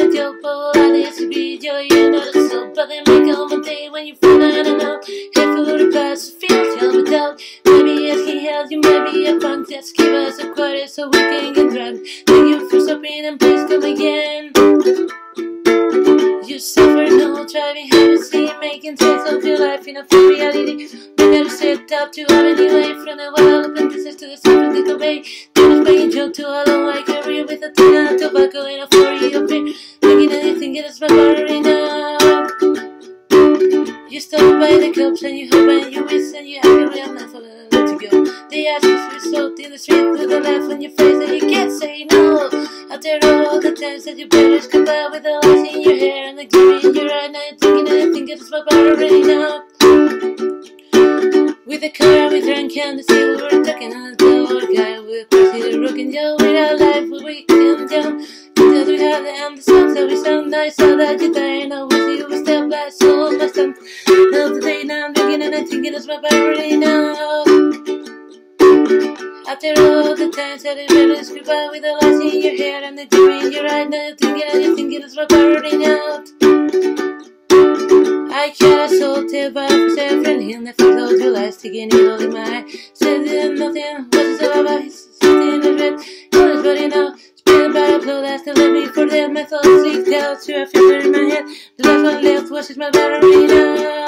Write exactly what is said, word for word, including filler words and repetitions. in a couple of this video, you know the soap, but then make all my day when you fall out and out. Head for the past, feel, tell me down. Maybe if he held you, maybe a punk, just give us a quarter so we can get drunk. Thank you for stopping and please come again. You suffer, no driving, have to see, making sense of your life in a full reality. We gotta set up to have any life, from a wild apprentices to the soft little way. To all of my career with a tin of tobacco and a flurry of beer, making anything get us my now. You stop by the cops and you hope and you wish and you have a real mouthful and let you go. They ask you for salt in the street with a laugh on your face and you can't say no. After all the times that your brothers come by with the lights in your hair and the glory in your eye, now you're thinking anything get us my already now. With the car we drank and the sea we were talking on the door guy. Yo, with our life we can jump because we have the end the songs that we sung. I saw that you die and I was you was step by so much time. Now today now I'm drinking and I'm thinking it's my party now. After all the times that it really screwed by with the lights in your hair and the joy in your eye, now you're thinking and you're thinking it's my party now. I cast all tip up for several in the field of your life, sticking it all in my eye. Said that nothing was all about his. Let me forget my thoughts, leaked out to a filter in my head. The last one left was just my ballerina.